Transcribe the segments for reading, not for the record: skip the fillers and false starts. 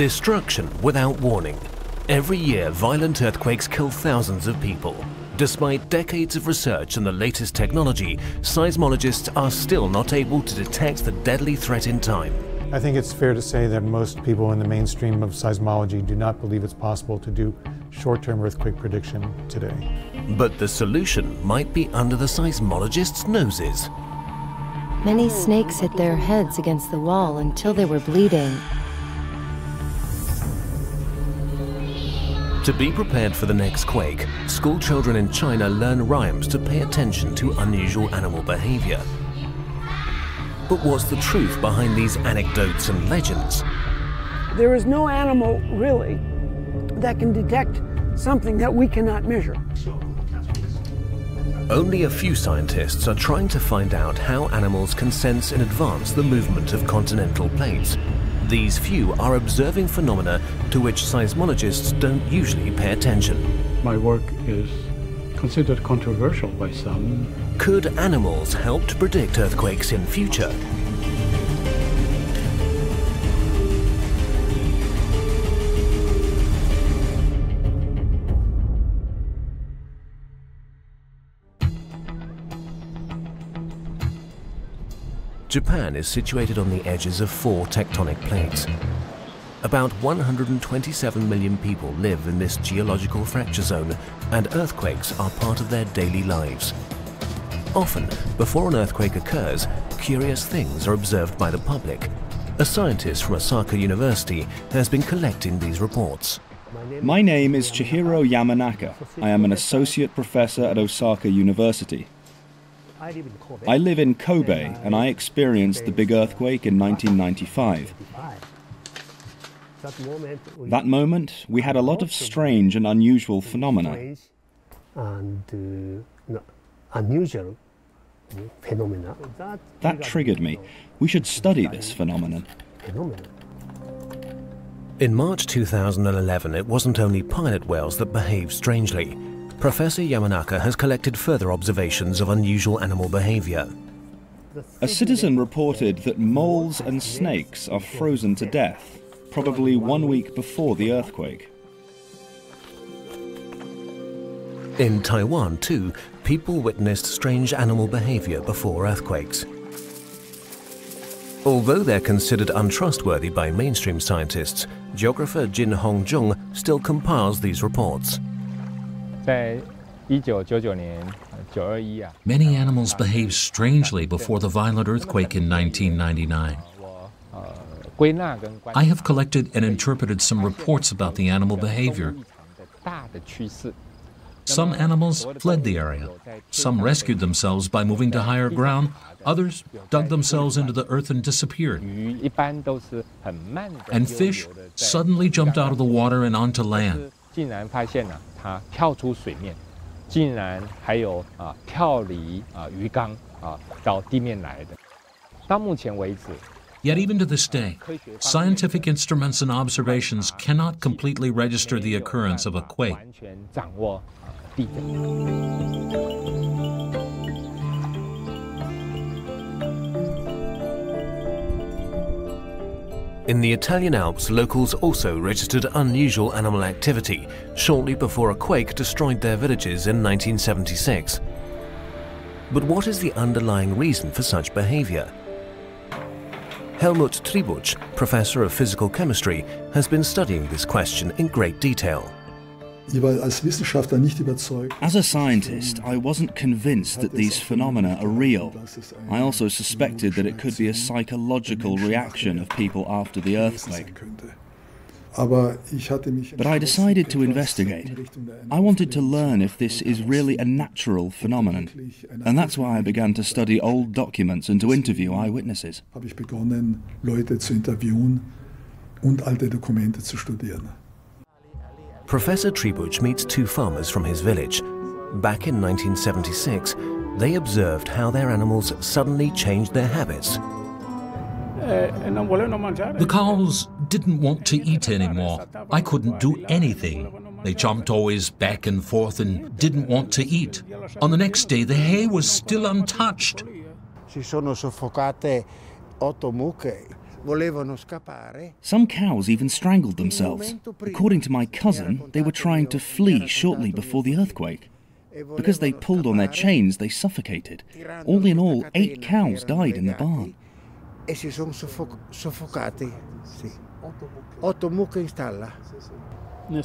Destruction without warning. Every year, violent earthquakes kill thousands of people. Despite decades of research and the latest technology, seismologists are still not able to detect the deadly threat in time. I think it's fair to say that most people in the mainstream of seismology do not believe it's possible to do short-term earthquake prediction today. But the solution might be under the seismologists' noses. Many snakes hit their heads against the wall until they were bleeding. To be prepared for the next quake, school children in China learn rhymes to pay attention to unusual animal behavior. But what's the truth behind these anecdotes and legends? There is no animal, really, that can detect something that we cannot measure. Only a few scientists are trying to find out how animals can sense in advance the movement of continental plates. These few are observing phenomena to which seismologists don't usually pay attention. My work is considered controversial by some. Could animals help to predict earthquakes in future? Japan is situated on the edges of 4 tectonic plates. About 127 million people live in this geological fracture zone, and earthquakes are part of their daily lives. Often, before an earthquake occurs, curious things are observed by the public. A scientist from Osaka University has been collecting these reports. My name is Chihiro Yamanaka. I am an associate professor at Osaka University. I live in Kobe, and I experienced the big earthquake in 1995. That moment, we had a lot of strange and unusual phenomena. That triggered me. We should study this phenomenon. In March 2011, it wasn't only pilot whales that behaved strangely. Professor Yamanaka has collected further observations of unusual animal behavior. A citizen reported that moles and snakes are frozen to death, probably 1 week before the earthquake. In Taiwan, too, people witnessed strange animal behavior before earthquakes. Although they're considered untrustworthy by mainstream scientists, geographer Jin Hong Zhong still compiles these reports. Many animals behaved strangely before the violent earthquake in 1999. I have collected and interpreted some reports about the animal behavior. Some animals fled the area. Some rescued themselves by moving to higher ground. Others dug themselves into the earth and disappeared. And fish suddenly jumped out of the water and onto land. Yet even to this day, scientific instruments and observations cannot completely register the occurrence of a quake. In the Italian Alps, locals also registered unusual animal activity shortly before a quake destroyed their villages in 1976. But what is the underlying reason for such behavior? Helmut Tributsch, professor of physical chemistry, has been studying this question in great detail. As a scientist, I wasn't convinced that these phenomena are real. I also suspected that it could be a psychological reaction of people after the earthquake. But I decided to investigate. I wanted to learn if this is really a natural phenomenon. And that's why I began to study old documents and to interview eyewitnesses. Professor Tributsch meets 2 farmers from his village. Back in 1976, they observed how their animals suddenly changed their habits. The cows didn't want to eat anymore. I couldn't do anything. They jumped always back and forth and didn't want to eat. On the next day, the hay was still untouched. Some cows even strangled themselves. According to my cousin, they were trying to flee shortly before the earthquake. Because they pulled on their chains, they suffocated. All in all, 8 cows died in the barn.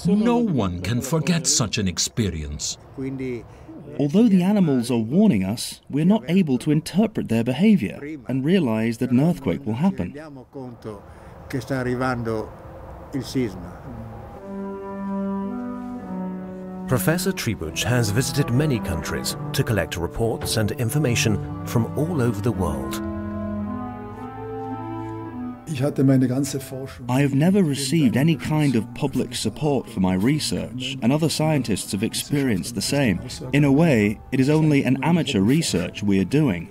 No one can forget such an experience. Although the animals are warning us, we're not able to interpret their behavior and realize that an earthquake will happen. Professor Tributsch has visited many countries to collect reports and information from all over the world. I have never received any kind of public support for my research, and other scientists have experienced the same. In a way, it is only an amateur research we are doing.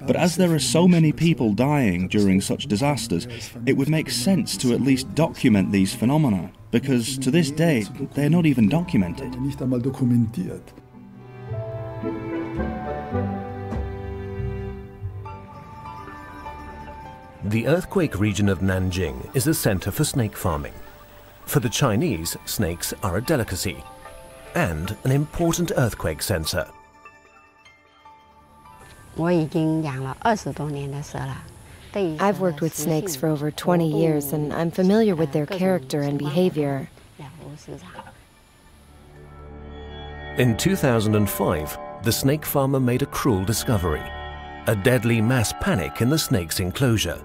But as there are so many people dying during such disasters, it would make sense to at least document these phenomena, because to this day, they are not even documented. The earthquake region of Nanjing is a center for snake farming. For the Chinese, snakes are a delicacy and an important earthquake sensor. I've worked with snakes for over 20 years and I'm familiar with their character and behavior. In 2005, the snake farmer made a cruel discovery, a deadly mass panic in the snake's enclosure.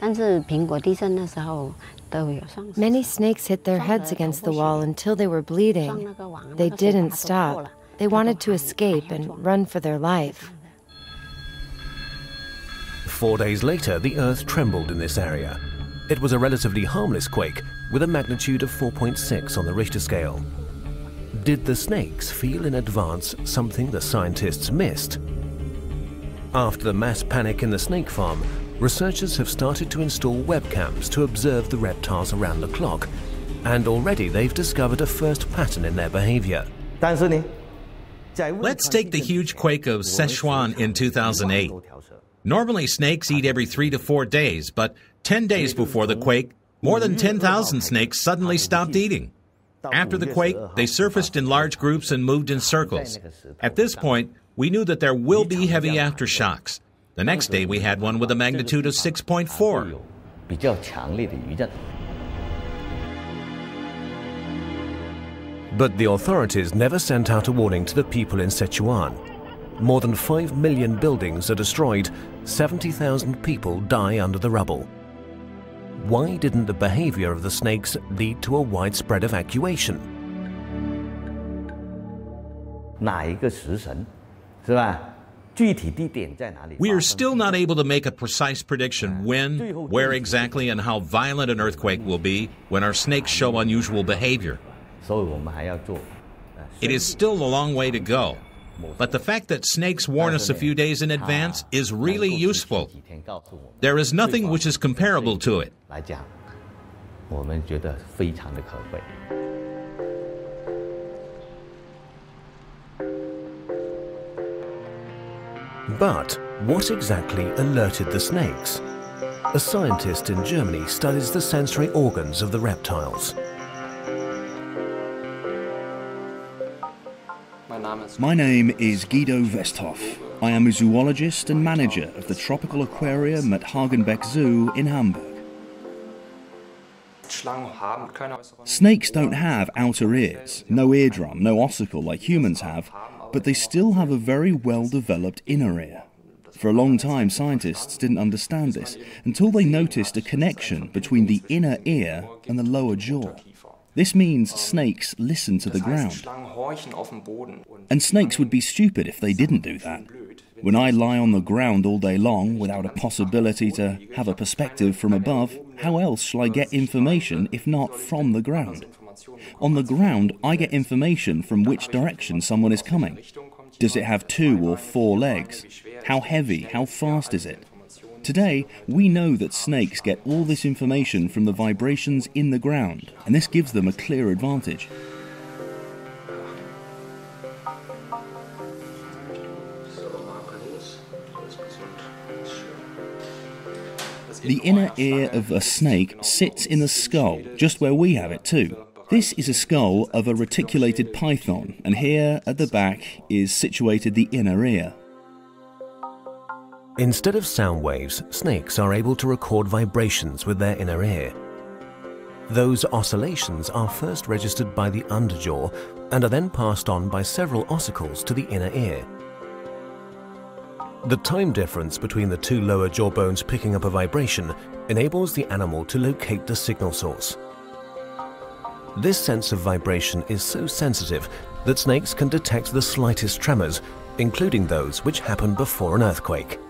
Many snakes hit their heads against the wall until they were bleeding. They didn't stop. They wanted to escape and run for their life. 4 days later, the earth trembled in this area. It was a relatively harmless quake with a magnitude of 4.6 on the Richter scale. Did the snakes feel in advance something the scientists missed? After the mass panic in the snake farm, researchers have started to install webcams to observe the reptiles around the clock, and already they've discovered a first pattern in their behavior. Let's take the huge quake of Sichuan in 2008. Normally snakes eat every 3 to 4 days, but 10 days before the quake, more than 10,000 snakes suddenly stopped eating. After the quake, they surfaced in large groups and moved in circles. At this point, we knew that there will be heavy aftershocks. The next day we had one with a magnitude of 6.4. But the authorities never sent out a warning to the people in Sichuan. More than 5 million buildings are destroyed, 70,000 people die under the rubble. Why didn't the behavior of the snakes lead to a widespread evacuation? We are still not able to make a precise prediction when, where exactly, and how violent an earthquake will be when our snakes show unusual behavior. It is still a long way to go, but the fact that snakes warn us a few days in advance is really useful. There is nothing which is comparable to it. But what exactly alerted the snakes? A scientist in Germany studies the sensory organs of the reptiles. My name is Guido Westhoff. I am a zoologist and manager of the Tropical Aquarium at Hagenbeck Zoo in Hamburg. Snakes don't have outer ears, no eardrum, no ossicle like humans have, but they still have a very well-developed inner ear. For a long time, scientists didn't understand this until they noticed a connection between the inner ear and the lower jaw. This means snakes listen to the ground. And snakes would be stupid if they didn't do that. When I lie on the ground all day long without a possibility to have a perspective from above, how else shall I get information if not from the ground? On the ground, I get information from which direction someone is coming. Does it have 2 or 4 legs? How heavy? How fast is it? Today, we know that snakes get all this information from the vibrations in the ground, and this gives them a clear advantage. The inner ear of a snake sits in the skull, just where we have it too. This is a skull of a reticulated python, and here at the back is situated the inner ear. Instead of sound waves, snakes are able to record vibrations with their inner ear. Those oscillations are first registered by the underjaw and are then passed on by several ossicles to the inner ear. The time difference between the two lower jaw bones picking up a vibration enables the animal to locate the signal source. This sense of vibration is so sensitive that snakes can detect the slightest tremors, including those which happen before an earthquake.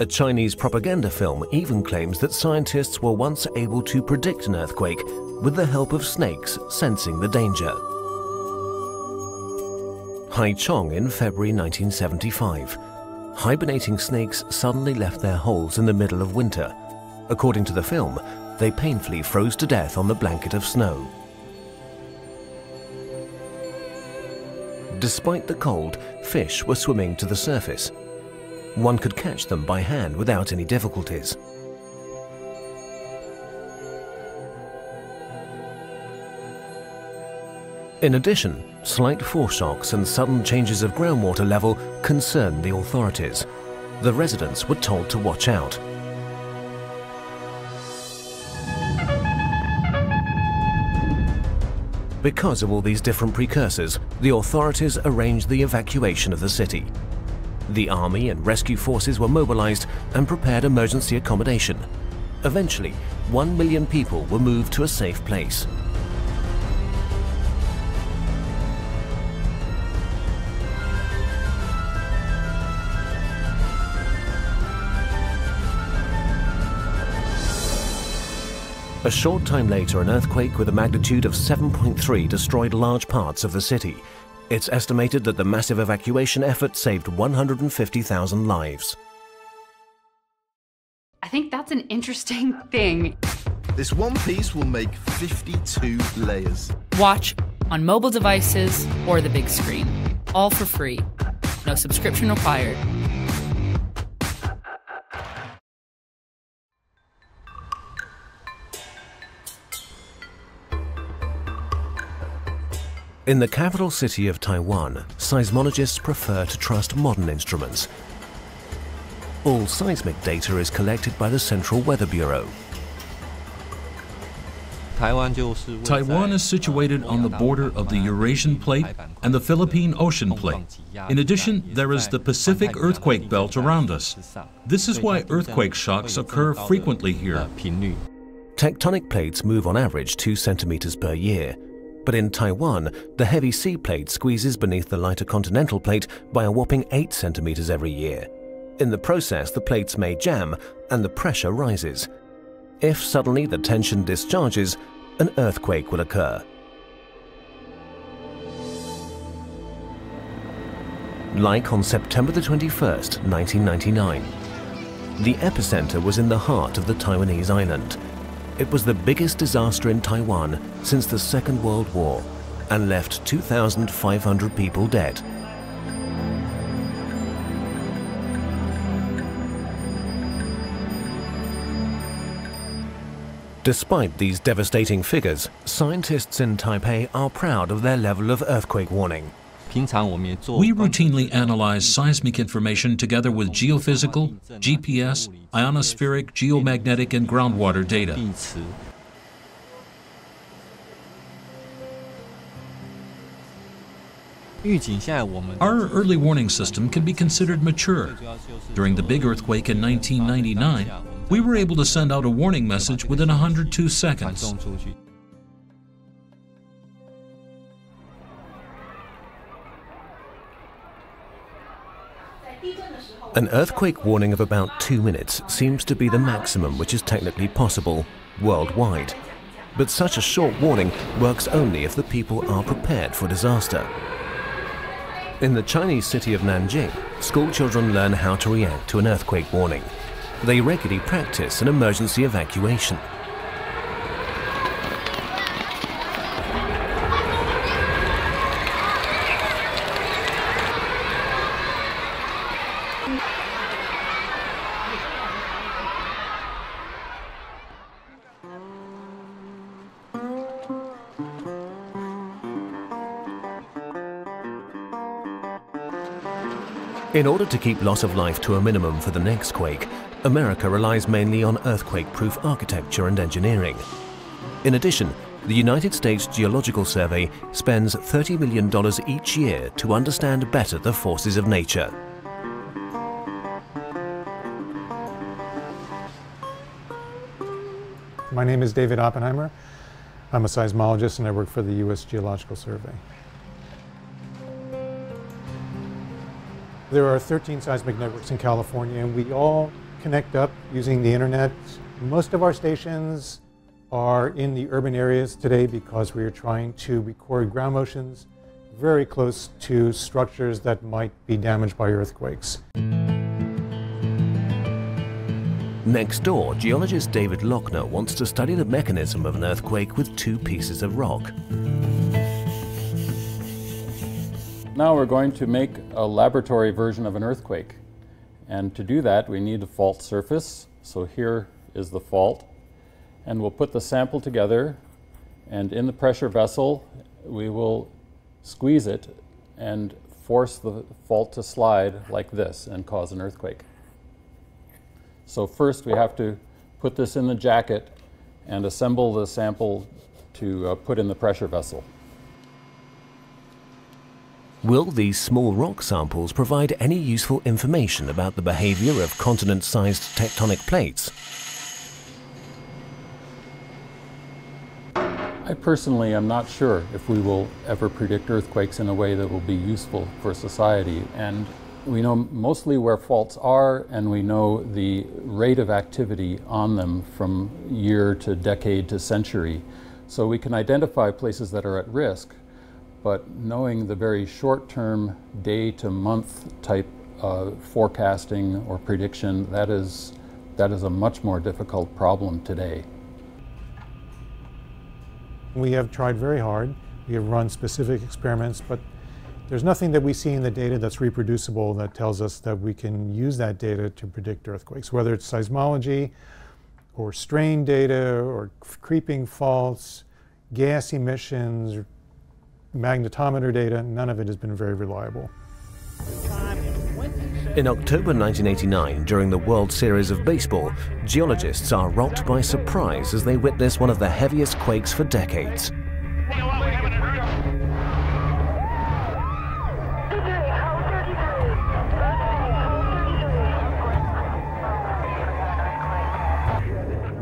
A Chinese propaganda film even claims that scientists were once able to predict an earthquake with the help of snakes sensing the danger. Hai Chong in February 1975. Hibernating snakes suddenly left their holes in the middle of winter. According to the film, they painfully froze to death on the blanket of snow. Despite the cold, fish were swimming to the surface. One could catch them by hand without any difficulties. In addition, slight foreshocks and sudden changes of groundwater level concerned the authorities. The residents were told to watch out. Because of all these different precursors, the authorities arranged the evacuation of the city. The army and rescue forces were mobilized and prepared emergency accommodation. Eventually, 1 million people were moved to a safe place. A short time later, an earthquake with a magnitude of 7.3 destroyed large parts of the city. It's estimated that the massive evacuation effort saved 150,000 lives. I think that's an interesting thing. This one piece will make 52 layers. Watch on mobile devices or the big screen. All for free. No subscription required. In the capital city of Taiwan, seismologists prefer to trust modern instruments. All seismic data is collected by the Central Weather Bureau. Taiwan is situated on the border of the Eurasian Plate and the Philippine Ocean Plate. In addition, there is the Pacific earthquake belt around us. This is why earthquake shocks occur frequently here. Tectonic plates move on average 2 centimeters per year. But in Taiwan, the heavy sea plate squeezes beneath the lighter continental plate by a whopping 8 centimeters every year. In the process, the plates may jam and the pressure rises. If suddenly the tension discharges, an earthquake will occur. Like on September the 21st, 1999. The epicenter was in the heart of the Taiwanese island. It was the biggest disaster in Taiwan since the Second World War and left 2,500 people dead. Despite these devastating figures, scientists in Taipei are proud of their level of earthquake warning. We routinely analyze seismic information together with geophysical, GPS, ionospheric, geomagnetic, and groundwater data. Our early warning system can be considered mature. During the big earthquake in 1999, we were able to send out a warning message within 102 seconds. An earthquake warning of about 2 minutes seems to be the maximum which is technically possible worldwide. But such a short warning works only if the people are prepared for disaster. In the Chinese city of Nanjing, schoolchildren learn how to react to an earthquake warning. They regularly practice an emergency evacuation. In order to keep loss of life to a minimum for the next quake, America relies mainly on earthquake-proof architecture and engineering. In addition, the United States Geological Survey spends $30 million each year to understand better the forces of nature. My name is David Oppenheimer. I'm a seismologist and I work for the U.S. Geological Survey. There are 13 seismic networks in California and we all connect up using the internet. Most of our stations are in the urban areas today because we are trying to record ground motions very close to structures that might be damaged by earthquakes. Next door, geologist David Lochner wants to study the mechanism of an earthquake with two pieces of rock. Now we're going to make a laboratory version of an earthquake. And to do that, we need a fault surface. So here is the fault. And we'll put the sample together, and in the pressure vessel we will squeeze it and force the fault to slide like this and cause an earthquake. So first we have to put this in the jacket and assemble the sample to put in the pressure vessel. Will these small rock samples provide any useful information about the behavior of continent-sized tectonic plates? I personally am not sure if we will ever predict earthquakes in a way that will be useful for society. And we know mostly where faults are, and we know the rate of activity on them from year to decade to century. So we can identify places that are at risk, but knowing the very short-term day-to-month type forecasting or prediction, that is a much more difficult problem today. We have tried very hard. We have run specific experiments, but there's nothing that we see in the data that's reproducible that tells us that we can use that data to predict earthquakes, whether it's seismology or strain data or creeping faults, gas emissions, magnetometer data. None of it has been very reliable. In October 1989, during the World Series of Baseball, geologists are rocked by surprise as they witness one of the heaviest quakes for decades.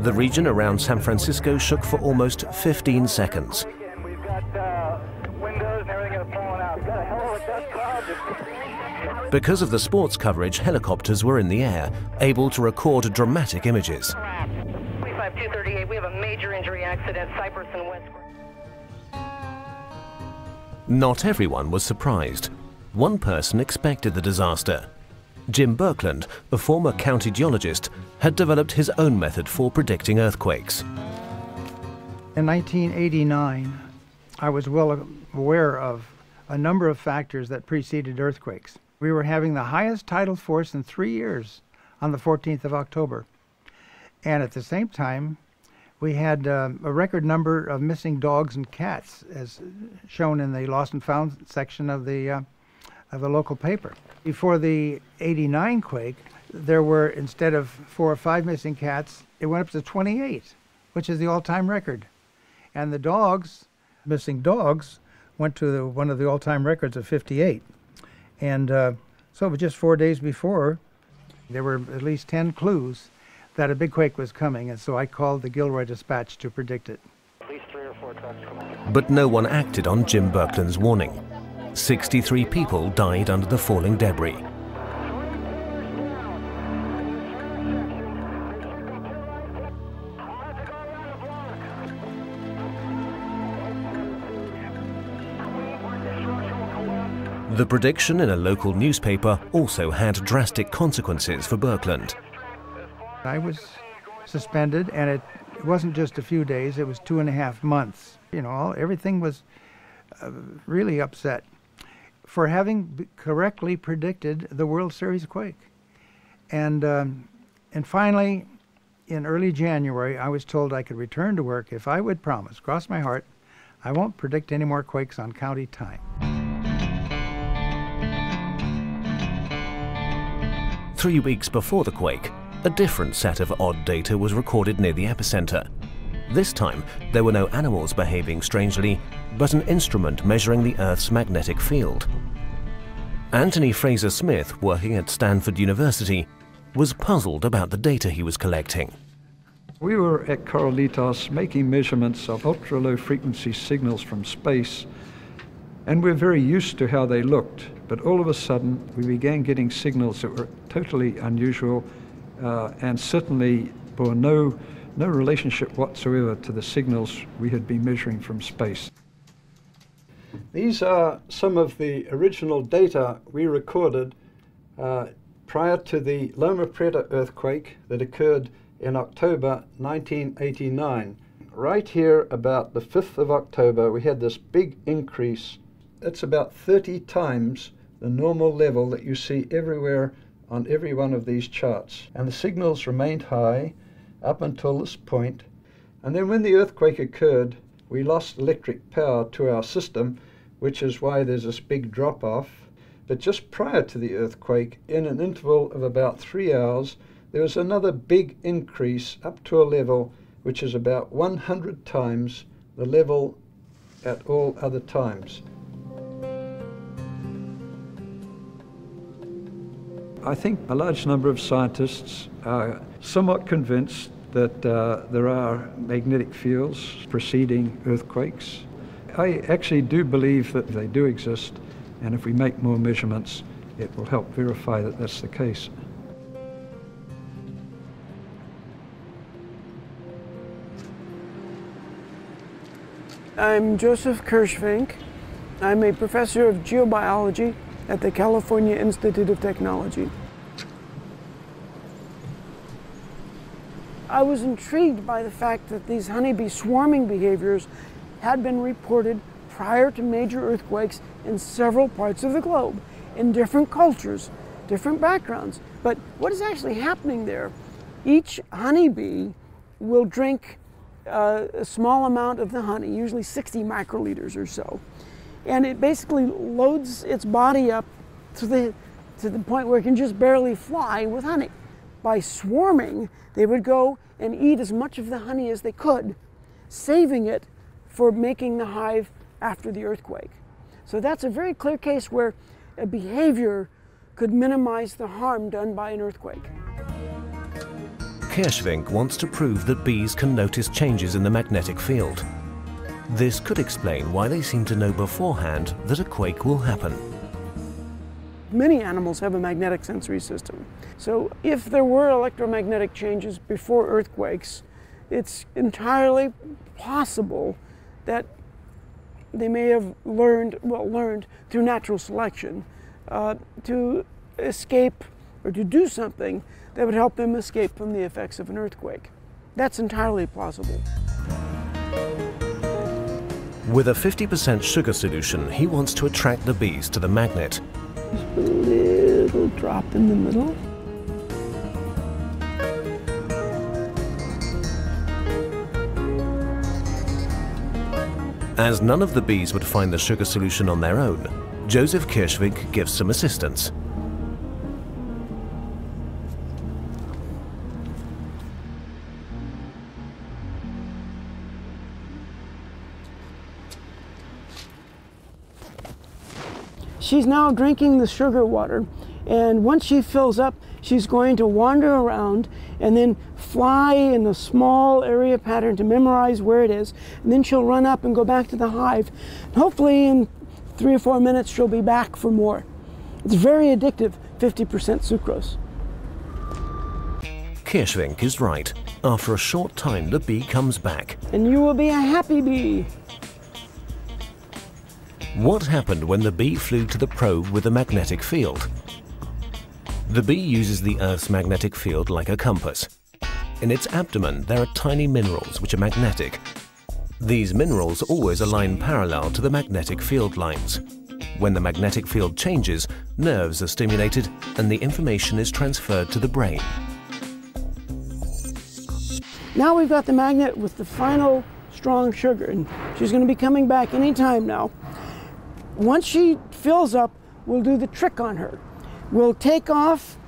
The region around San Francisco shook for almost 15 seconds. Because of the sports coverage, helicopters were in the air, able to record dramatic images. 25238, we have a major injury accident, Cypress and West. Not everyone was surprised. One person expected the disaster. Jim Berkland, a former county geologist, had developed his own method for predicting earthquakes. In 1989, I was well aware of a number of factors that preceded earthquakes. We were having the highest tidal force in 3 years on the 14th of October. And at the same time, we had a record number of missing dogs and cats, as shown in the lost and found section of the local paper. Before the 89 quake, there were, instead of 4 or 5 missing cats, it went up to 28, which is the all-time record. And the dogs, missing dogs, went to one of the all-time records of 58. And so it was just 4 days before, there were at least 10 clues that a big quake was coming, and so I called the Gilroy Dispatch to predict it. At least 3 or 4 trucks coming. But no one acted on Jim Berkland's warning. 63 people died under the falling debris. The prediction in a local newspaper also had drastic consequences for Berkland. I was suspended, and it wasn't just a few days, it was 2.5 months. You know, everything was really upset for having correctly predicted the World Series quake. And finally, in early January, I was told I could return to work if I would promise, cross my heart, I won't predict any more quakes on county time. 3 weeks before the quake, a different set of odd data was recorded near the epicenter. This time, there were no animals behaving strangely, but an instrument measuring the Earth's magnetic field. Anthony Fraser-Smith, working at Stanford University, was puzzled about the data he was collecting. We were at Coralitos making measurements of ultra-low frequency signals from space, and we're very used to how they looked, but all of a sudden we began getting signals that were totally unusual and certainly bore no relationship whatsoever to the signals we had been measuring from space. These are some of the original data we recorded prior to the Loma Prieta earthquake that occurred in October 1989. Right here, about the 5th of October, we had this big increase. It's about 30 times the normal level that you see everywhere on every one of these charts. And the signals remained high up until this point. And then when the earthquake occurred, we lost electric power to our system, which is why there's this big drop-off. But just prior to the earthquake, in an interval of about 3 hours, there was another big increase up to a level which is about 100 times the level at all other times. I think a large number of scientists are somewhat convinced that there are magnetic fields preceding earthquakes. I actually do believe that they do exist, and if we make more measurements, it will help verify that that's the case. I'm Joseph Kirschvink. I'm a professor of geobiology at the California Institute of Technology. I was intrigued by the fact that these honeybee swarming behaviors had been reported prior to major earthquakes in several parts of the globe, in different cultures, different backgrounds. But what is actually happening there? Each honeybee will drink a small amount of the honey, usually 60 microliters or so. And it basically loads its body up to the point where it can just barely fly with honey. By swarming, they would go and eat as much of the honey as they could, saving it for making the hive after the earthquake. So that's a very clear case where a behavior could minimize the harm done by an earthquake. Kirschvink wants to prove that bees can notice changes in the magnetic field. This could explain why they seem to know beforehand that a quake will happen. Many animals have a magnetic sensory system. So if there were electromagnetic changes before earthquakes, it's entirely possible that they may have learned through natural selection to escape or to do something that would help them escape from the effects of an earthquake. That's entirely plausible. With a 50% sugar solution, he wants to attract the bees to the magnet. Just a little drop in the middle. As none of the bees would find the sugar solution on their own, Joseph Kirschvink gives some assistance. She's now drinking the sugar water, and once she fills up, she's going to wander around and then fly in a small area pattern to memorize where it is, and then she'll run up and go back to the hive. Hopefully in 3 or 4 minutes she'll be back for more. It's very addictive, 50% sucrose. Kirschvink is right. After a short time, the bee comes back. And you will be a happy bee. What happened when the bee flew to the probe with a magnetic field? The bee uses the Earth's magnetic field like a compass. In its abdomen, there are tiny minerals which are magnetic. These minerals always align parallel to the magnetic field lines. When the magnetic field changes, nerves are stimulated and the information is transferred to the brain. Now we've got the magnet with the final strong sugar, and she's going to be coming back any time now. Once she fills up, we'll do the trick on her. We'll take off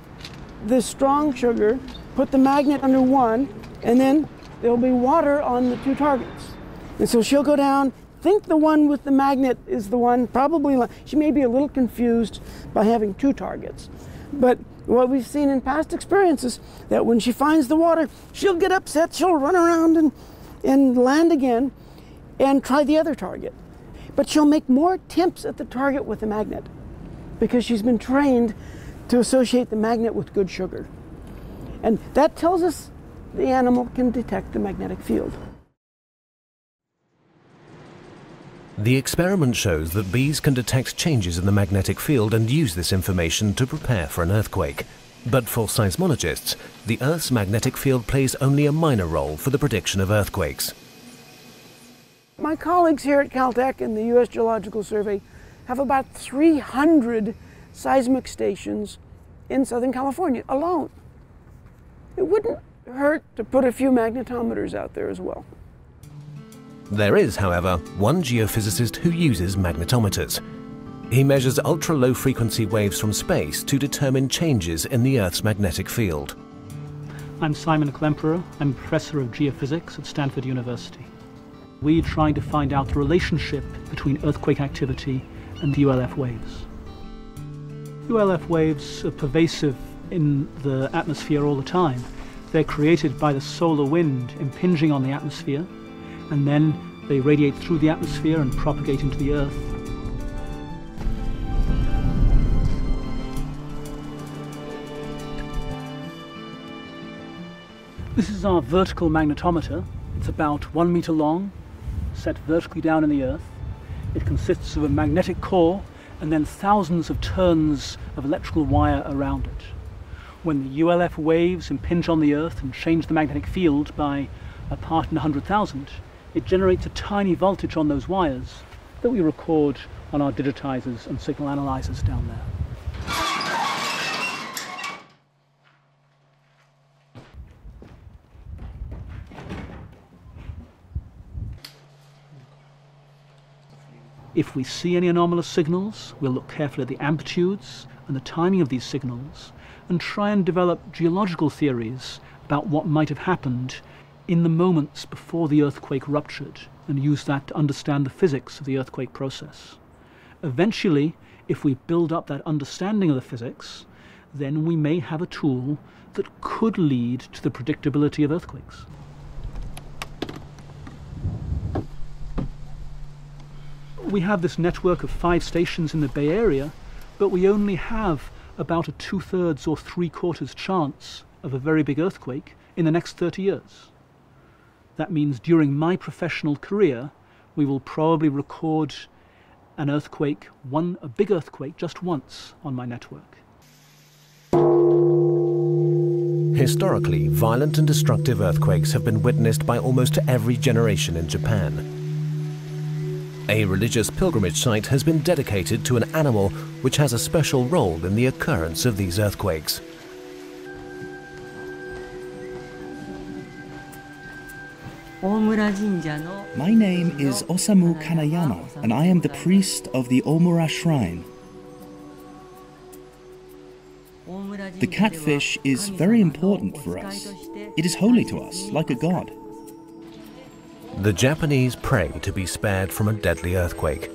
this strong sugar, put the magnet under one, and then there'll be water on the two targets. And so she'll go down, think the one with the magnet is the one, probably. She may be a little confused by having two targets. But what we've seen in past experiences, that when she finds the water, she'll get upset, she'll run around and land again and try the other target. But she'll make more attempts at the target with the magnet because she's been trained to associate the magnet with good sugar. And that tells us the animal can detect the magnetic field. The experiment shows that bees can detect changes in the magnetic field and use this information to prepare for an earthquake. But for seismologists, the Earth's magnetic field plays only a minor role for the prediction of earthquakes. My colleagues here at Caltech and the U.S. Geological Survey have about 300 seismic stations in Southern California alone. It wouldn't hurt to put a few magnetometers out there as well. There is, however, one geophysicist who uses magnetometers. He measures ultra-low frequency waves from space to determine changes in the Earth's magnetic field. I'm Simon Klemperer. I'm professor of geophysics at Stanford University. We're trying to find out the relationship between earthquake activity and ULF waves. ULF waves are pervasive in the atmosphere all the time. They're created by the solar wind impinging on the atmosphere, and then they radiate through the atmosphere and propagate into the Earth. This is our vertical magnetometer. It's about 1 meter long, set vertically down in the Earth. It consists of a magnetic core and then thousands of turns of electrical wire around it. When the ULF waves impinge on the Earth and change the magnetic field by a part in 100,000, it generates a tiny voltage on those wires that we record on our digitizers and signal analyzers down there. If we see any anomalous signals, we'll look carefully at the amplitudes and the timing of these signals and try and develop geological theories about what might have happened in the moments before the earthquake ruptured, and use that to understand the physics of the earthquake process. Eventually, if we build up that understanding of the physics, then we may have a tool that could lead to the predictability of earthquakes. We have this network of 5 stations in the Bay Area, but we only have about a 2/3 or 3/4 chance of a very big earthquake in the next 30 years. That means during my professional career, we will probably record an earthquake, a big earthquake, just once on my network. Historically, violent and destructive earthquakes have been witnessed by almost every generation in Japan. A religious pilgrimage site has been dedicated to an animal which has a special role in the occurrence of these earthquakes. My name is Osamu Kanayano, and I am the priest of the Omura Shrine. The catfish is very important for us. It is holy to us, like a god. The Japanese pray to be spared from a deadly earthquake.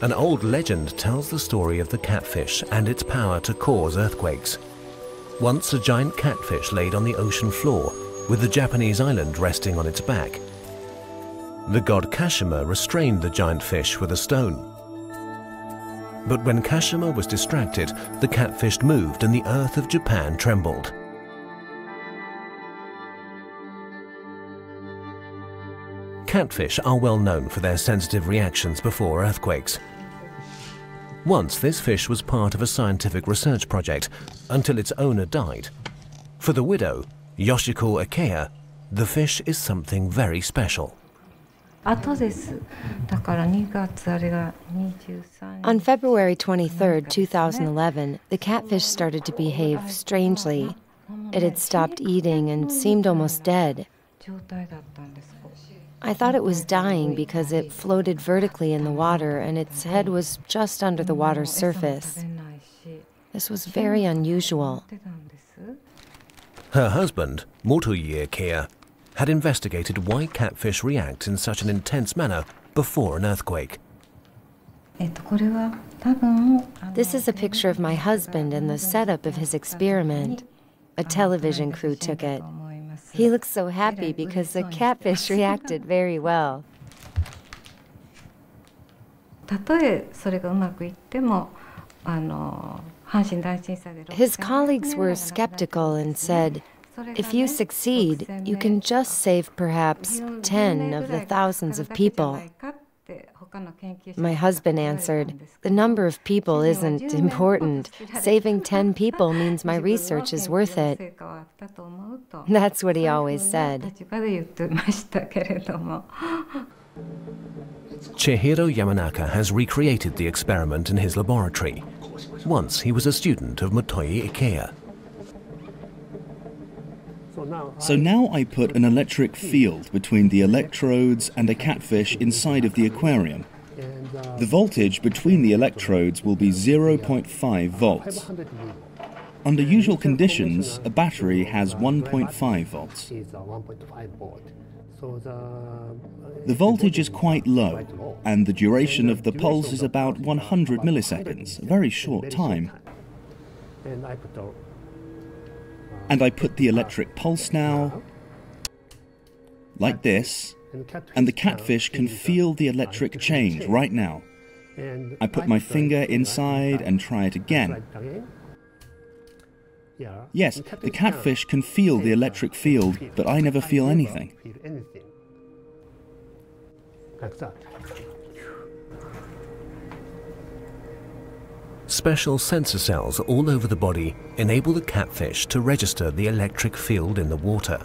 An old legend tells the story of the catfish and its power to cause earthquakes. Once a giant catfish laid on the ocean floor, with the Japanese island resting on its back. The god Kashima restrained the giant fish with a stone. But when Kashima was distracted, the catfish moved and the earth of Japan trembled. Catfish are well known for their sensitive reactions before earthquakes. Once this fish was part of a scientific research project until its owner died. For the widow, Yoshiko Akeya, the fish is something very special. On February 23, 2011, the catfish started to behave strangely. It had stopped eating and seemed almost dead. I thought it was dying because it floated vertically in the water and its head was just under the water's surface. This was very unusual. Her husband, Motoji Ikeda, had investigated why catfish react in such an intense manner before an earthquake. This is a picture of my husband and the setup of his experiment. A television crew took it. He looks so happy because the catfish reacted very well. His colleagues were skeptical and said, if you succeed, you can just save perhaps 10 of the thousands of people. My husband answered, the number of people isn't important. Saving 10 people means my research is worth it. That's what he always said. Chihiro Yamanaka has recreated the experiment in his laboratory. Once he was a student of Motoji Ikeda. So now I put an electric field between the electrodes and a catfish inside of the aquarium. The voltage between the electrodes will be 0.5 volts. Under usual conditions, a battery has 1.5 volts. The voltage is quite low, and the duration of the pulse is about 100 milliseconds, a very short time. And I put the electric pulse now, like this, and the catfish can feel the electric change right now. I put my finger inside and try it again. Yes, the catfish can feel the electric field, but I never feel anything. Special sensor cells all over the body enable the catfish to register the electric field in the water.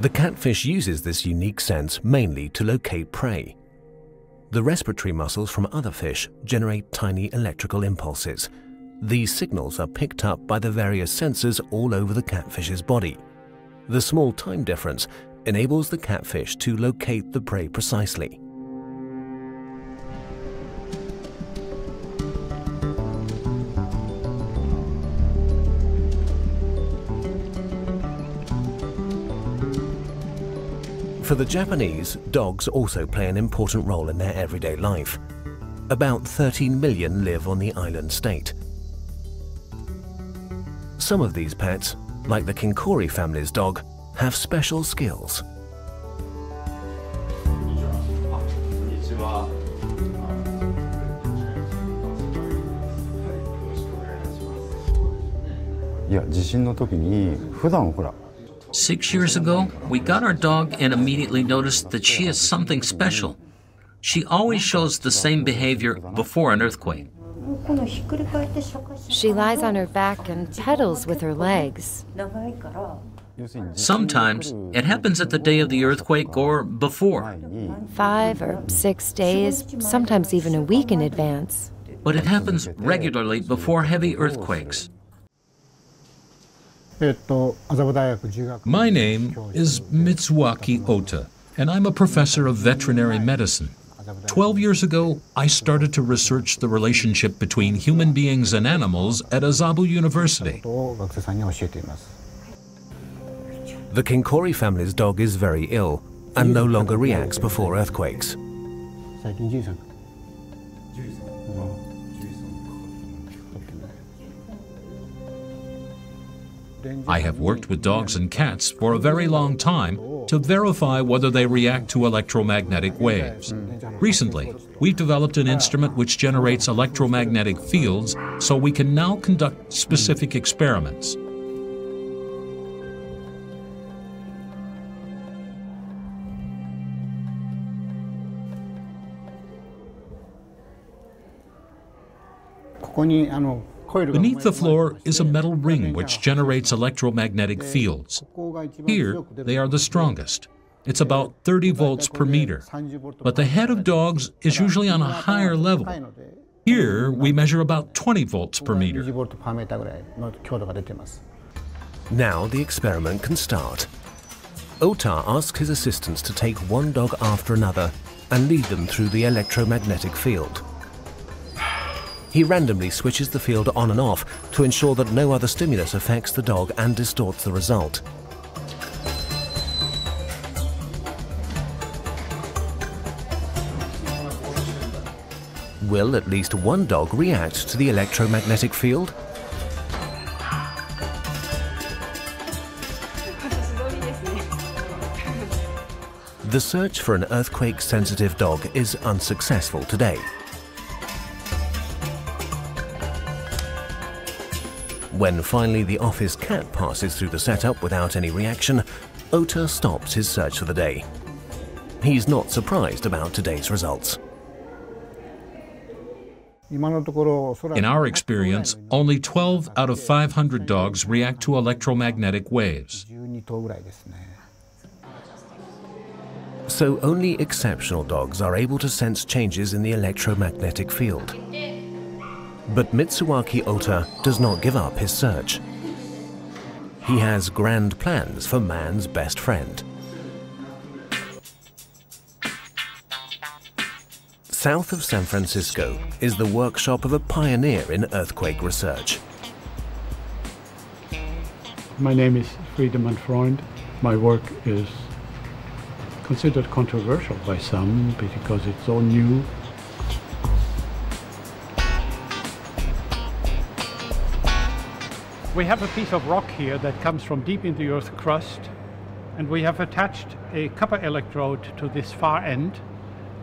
The catfish uses this unique sense mainly to locate prey. The respiratory muscles from other fish generate tiny electrical impulses. These signals are picked up by the various sensors all over the catfish's body. The small time difference enables the catfish to locate the prey precisely. For the Japanese, dogs also play an important role in their everyday life. About 13 million live on the island state. Some of these pets, like the Kinkori family's dog, have special skills. Six years ago, we got our dog and immediately noticed that she is something special. She always shows the same behavior before an earthquake. She lies on her back and pedals with her legs. Sometimes it happens at the day of the earthquake or before. 5 or 6 days, sometimes even a week in advance. But it happens regularly before heavy earthquakes. My name is Mitsuaki Ota, and I'm a professor of veterinary medicine. 12 years ago, I started to research the relationship between human beings and animals at Azabu University. The Kinkori family's dog is very ill and no longer reacts before earthquakes. I have worked with dogs and cats for a very long time to verify whether they react to electromagnetic waves. Recently, we've developed an instrument which generates electromagnetic fields, so we can now conduct specific experiments. Beneath the floor is a metal ring which generates electromagnetic fields. Here, they are the strongest. It's about 30 volts per meter. But the head of dogs is usually on a higher level. Here, we measure about 20 volts per meter. Now the experiment can start. Ota asks his assistants to take one dog after another and lead them through the electromagnetic field. He randomly switches the field on and off to ensure that no other stimulus affects the dog and distorts the result. Will at least one dog react to the electromagnetic field? The search for an earthquake-sensitive dog is unsuccessful today. When finally the office cat passes through the setup without any reaction, Ota stops his search for the day. He's not surprised about today's results. In our experience, only 12 out of 500 dogs react to electromagnetic waves. So only exceptional dogs are able to sense changes in the electromagnetic field. But Mitsuaki Ota does not give up his search. He has grand plans for man's best friend. South of San Francisco is the workshop of a pioneer in earthquake research. My name is Friedemann Freund. My work is considered controversial by some because it's so new. We have a piece of rock here that comes from deep into the Earth's crust, and we have attached a copper electrode to this far end,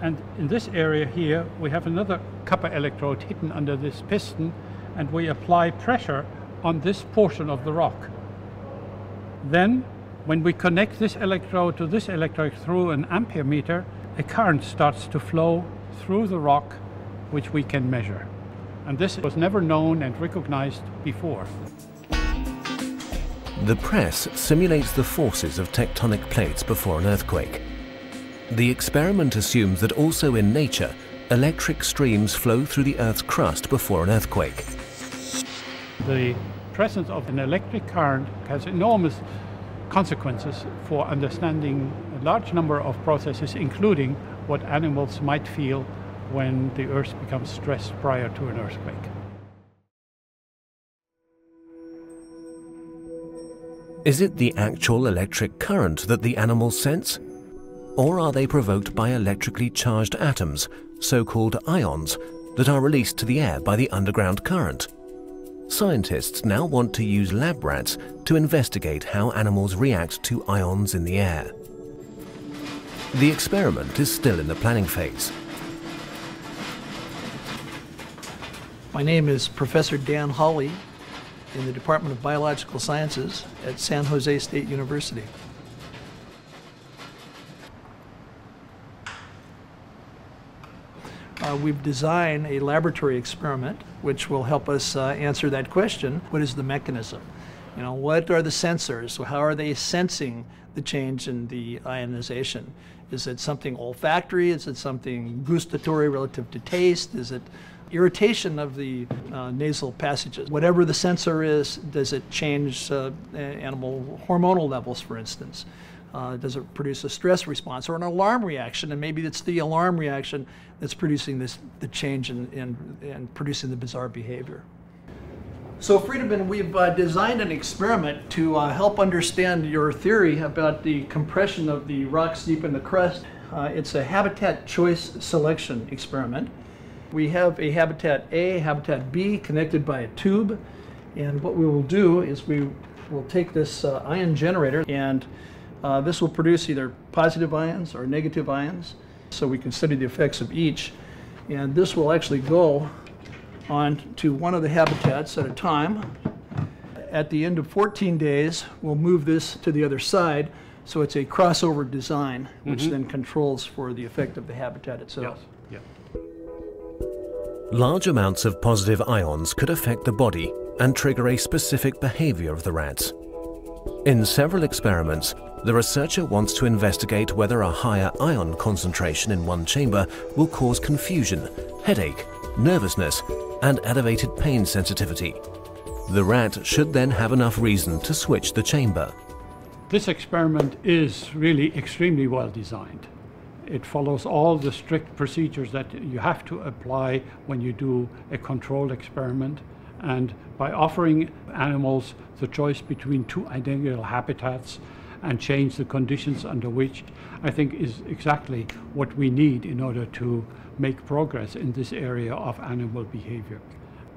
and in this area here we have another copper electrode hidden under this piston, and we apply pressure on this portion of the rock. Then, when we connect this electrode to this electrode through an amperemeter, a current starts to flow through the rock, which we can measure. And this was never known and recognized before. The press simulates the forces of tectonic plates before an earthquake. The experiment assumes that also in nature, electric streams flow through the Earth's crust before an earthquake. The presence of an electric current has enormous consequences for understanding a large number of processes, including what animals might feel when the Earth becomes stressed prior to an earthquake. Is it the actual electric current that the animals sense? Or are they provoked by electrically charged atoms, so-called ions, that are released to the air by the underground current? Scientists now want to use lab rats to investigate how animals react to ions in the air. The experiment is still in the planning phase. My name is Professor Dan Holley in the Department of Biological Sciences at San Jose State University. We've designed a laboratory experiment which will help us answer that question. What is the mechanism? You know, what are the sensors? How are they sensing the change in the ionization? Is it something olfactory? Is it something gustatory relative to taste? Is it irritation of the nasal passages? Whatever the sensor is, does it change animal hormonal levels, for instance? Does it produce a stress response or an alarm reaction? And maybe it's the alarm reaction that's producing the change and producing the bizarre behavior. So, Friedemann, we've designed an experiment to help understand your theory about the compression of the rocks deep in the crust. It's a habitat choice selection experiment. We have a habitat A, habitat B, connected by a tube. And what we will do is we will take this ion generator, and this will produce either positive ions or negative ions. So we can study the effects of each. And this will actually go on to one of the habitats at a time. At the end of 14 days, we'll move this to the other side. So it's a crossover design, which then controls for the effect of the habitat itself. Yes. Yeah. Large amounts of positive ions could affect the body and trigger a specific behavior of the rats. In several experiments, the researcher wants to investigate whether a higher ion concentration in one chamber will cause confusion, headache, nervousness, and elevated pain sensitivity. The rat should then have enough reason to switch the chamber. This experiment is really extremely well designed. It follows all the strict procedures that you have to apply when you do a controlled experiment. And by offering animals the choice between two identical habitats and change the conditions under which, I think is exactly what we need in order to make progress in this area of animal behavior.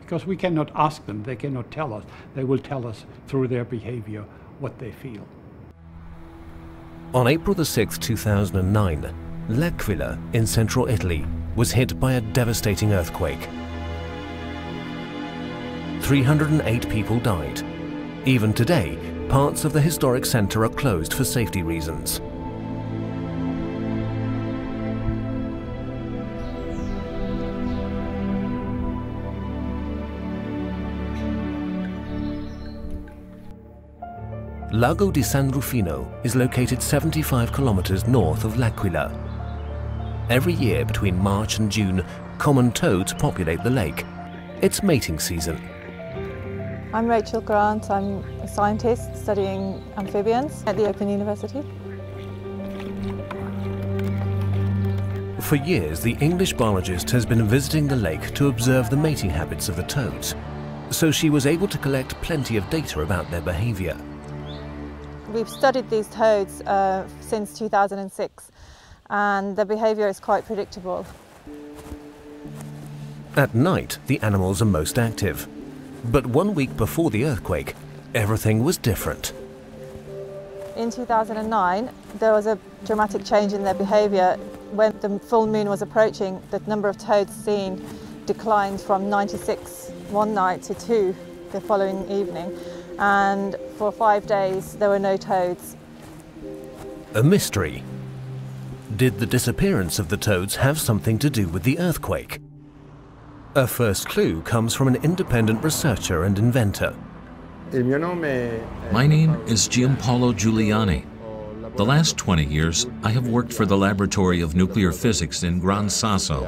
Because we cannot ask them, they cannot tell us. They will tell us through their behavior what they feel. On April the 6th, 2009, L'Aquila in central Italy was hit by a devastating earthquake. 308 people died. Even today, parts of the historic center are closed for safety reasons. Lago di San Rufino is located 75 kilometers north of L'Aquila. Every year between March and June, common toads populate the lake. It's mating season. I'm Rachel Grant. I'm a scientist studying amphibians at the Open University. For years, the English biologist has been visiting the lake to observe the mating habits of the toads, so she was able to collect plenty of data about their behavior. We've studied these toads since 2006, and their behavior is quite predictable. At night, the animals are most active. But 1 week before the earthquake, everything was different. In 2009, there was a dramatic change in their behaviour. When the full moon was approaching, the number of toads seen declined from 96 one night to 2 the following evening. And for 5 days, there were no toads. A mystery. Did the disappearance of the toads have something to do with the earthquake? A first clue comes from an independent researcher and inventor. My name is Giampaolo Giuliani. The last 20 years, I have worked for the Laboratory of Nuclear Physics in Gran Sasso.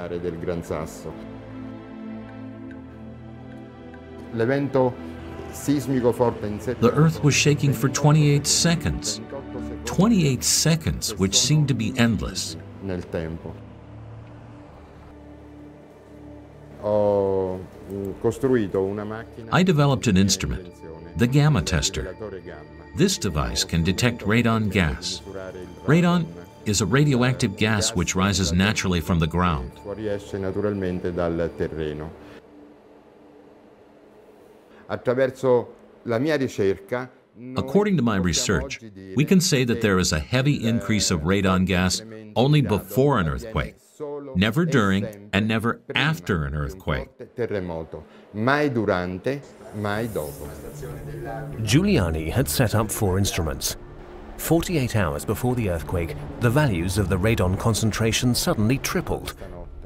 The Earth was shaking for 28 seconds. 28 seconds, which seemed to be endless. I developed an instrument, the gamma tester. This device can detect radon gas. Radon is a radioactive gas which rises naturally from the ground. According to my research, we can say that there is a heavy increase of radon gas only before an earthquake, never during and never after an earthquake. Giuliani had set up 4 instruments. 48 hours before the earthquake, the values of the radon concentration suddenly tripled.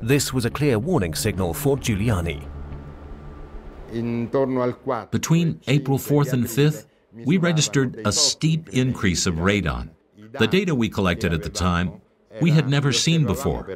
This was a clear warning signal for Giuliani. Between April 4th and 5th, we registered a steep increase of radon. The data we collected at the time we had never seen before.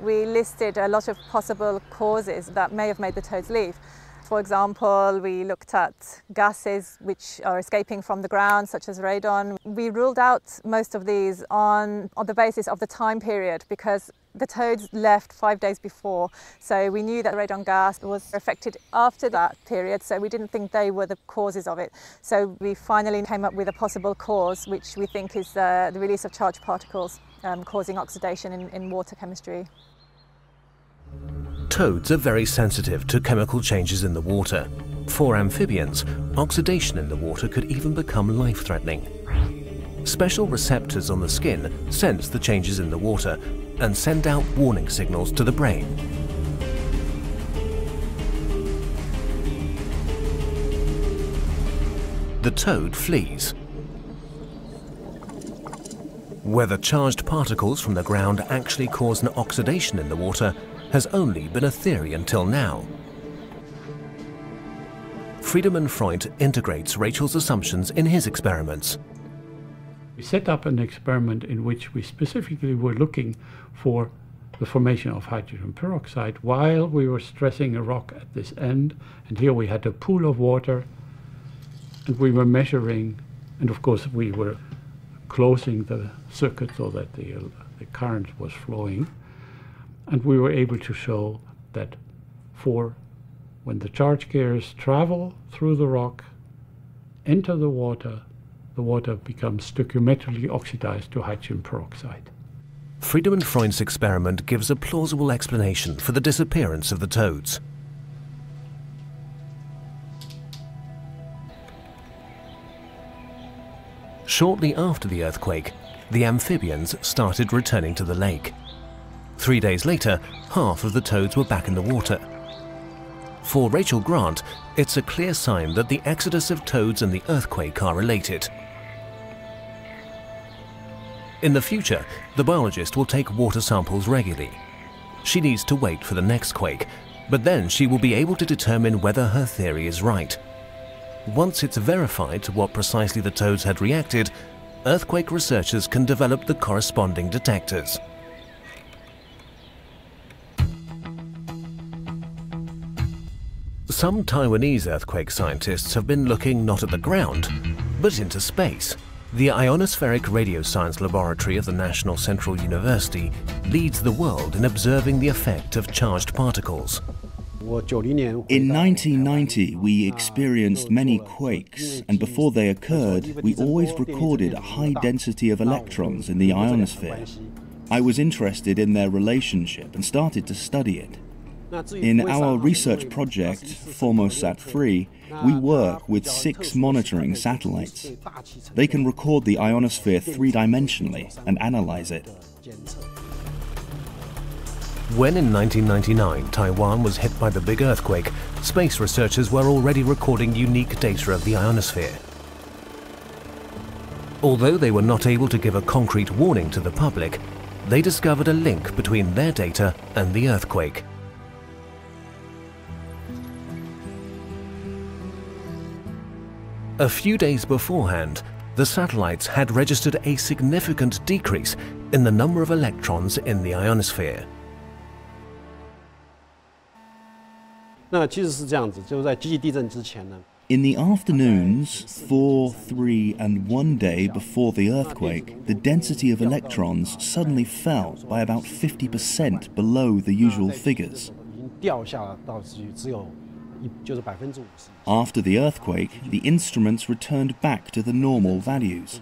We listed a lot of possible causes that may have made the toads leave. For example, we looked at gases which are escaping from the ground, such as radon. We ruled out most of these on the basis of the time period, because the toads left 5 days before, so we knew that radon gas was affected after that period, so we didn't think they were the causes of it. So we finally came up with a possible cause, which we think is the release of charged particles causing oxidation in water chemistry. Toads are very sensitive to chemical changes in the water. For amphibians, oxidation in the water could even become life-threatening. Special receptors on the skin sense the changes in the water and send out warning signals to the brain. The toad flees. Whether charged particles from the ground actually cause an oxidation in the water has only been a theory until now. Friedemann Freund integrates Rachel's assumptions in his experiments. We set up an experiment in which we specifically were looking for the formation of hydrogen peroxide while we were stressing a rock at this end. And here we had a pool of water, and we were measuring And of course, we were closing the circuit so that the current was flowing. And we were able to show that when the charge carriers travel through the rock, enter the water becomes stoichiometrically oxidized to hydrogen peroxide. Friedemann Freund's experiment gives a plausible explanation for the disappearance of the toads. Shortly after the earthquake, the amphibians started returning to the lake. 3 days later, half of the toads were back in the water. For Rachel Grant, it's a clear sign that the exodus of toads and the earthquake are related. In the future, the biologist will take water samples regularly. She needs to wait for the next quake, but then she will be able to determine whether her theory is right. Once it's verified to what precisely the toads had reacted, earthquake researchers can develop the corresponding detectors. Some Taiwanese earthquake scientists have been looking not at the ground, but into space. The Ionospheric Radioscience Laboratory of the National Central University leads the world in observing the effect of charged particles. In 1990, we experienced many quakes, and before they occurred, we always recorded a high density of electrons in the ionosphere. I was interested in their relationship and started to study it. In our research project, Formosat 3, we work with 6 monitoring satellites. They can record the ionosphere three-dimensionally and analyze it. When in 1999 Taiwan was hit by the big earthquake, space researchers were already recording unique data of the ionosphere. Although they were not able to give a concrete warning to the public, they discovered a link between their data and the earthquake. A few days beforehand, the satellites had registered a significant decrease in the number of electrons in the ionosphere. In the afternoons, 4, 3, and 1 day before the earthquake, the density of electrons suddenly fell by about 50% below the usual figures. After the earthquake, the instruments returned back to the normal values.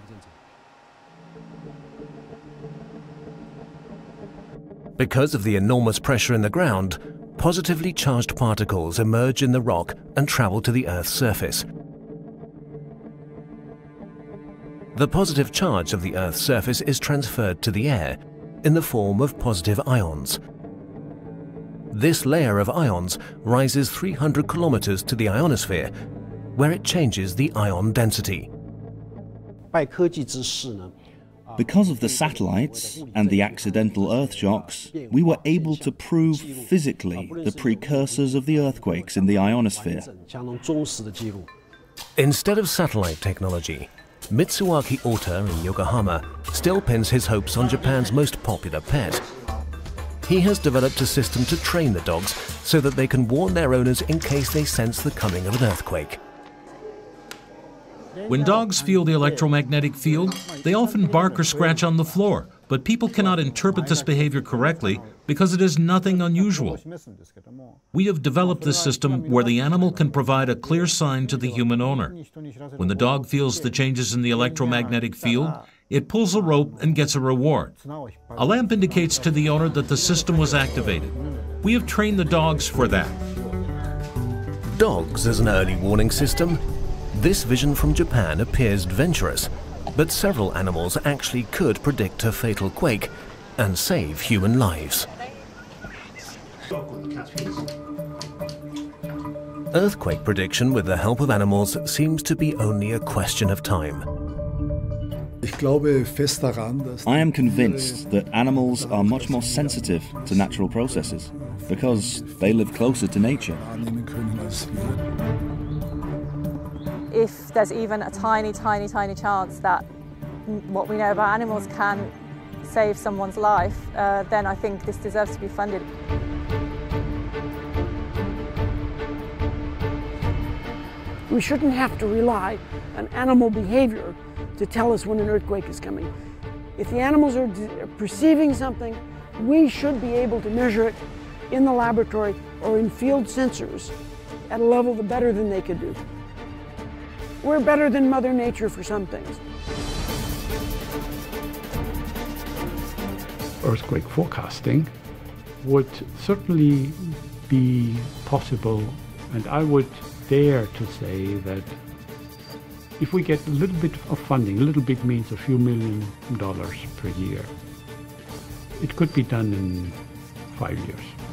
Because of the enormous pressure in the ground, positively charged particles emerge in the rock and travel to the Earth's surface. The positive charge of the Earth's surface is transferred to the air in the form of positive ions. This layer of ions rises 300 kilometers to the ionosphere, where it changes the ion density. Because of the satellites and the accidental earth shocks, we were able to prove physically the precursors of the earthquakes in the ionosphere. Instead of satellite technology, Mitsuaki Ota in Yokohama still pins his hopes on Japan's most popular pet. He has developed a system to train the dogs so that they can warn their owners in case they sense the coming of an earthquake. When dogs feel the electromagnetic field, they often bark or scratch on the floor, but people cannot interpret this behavior correctly because it is nothing unusual. We have developed this system where the animal can provide a clear sign to the human owner. When the dog feels the changes in the electromagnetic field, it pulls a rope and gets a reward. A lamp indicates to the owner that the system was activated. We have trained the dogs for that. Dogs as an early warning system? This vision from Japan appears adventurous, but several animals actually could predict a fatal quake and save human lives. Earthquake prediction with the help of animals seems to be only a question of time. I am convinced that animals are much more sensitive to natural processes because they live closer to nature. If there's even a tiny chance that what we know about animals can save someone's life, then I think this deserves to be funded. We shouldn't have to rely on animal behavior to tell us when an earthquake is coming. If the animals are perceiving something, we should be able to measure it in the laboratory or in field sensors at a level better than they could do. We're better than Mother Nature for some things. Earthquake forecasting would certainly be possible, and I would dare to say that if we get a little bit of funding, a little bit means a few $1 million per year, it could be done in 5 years.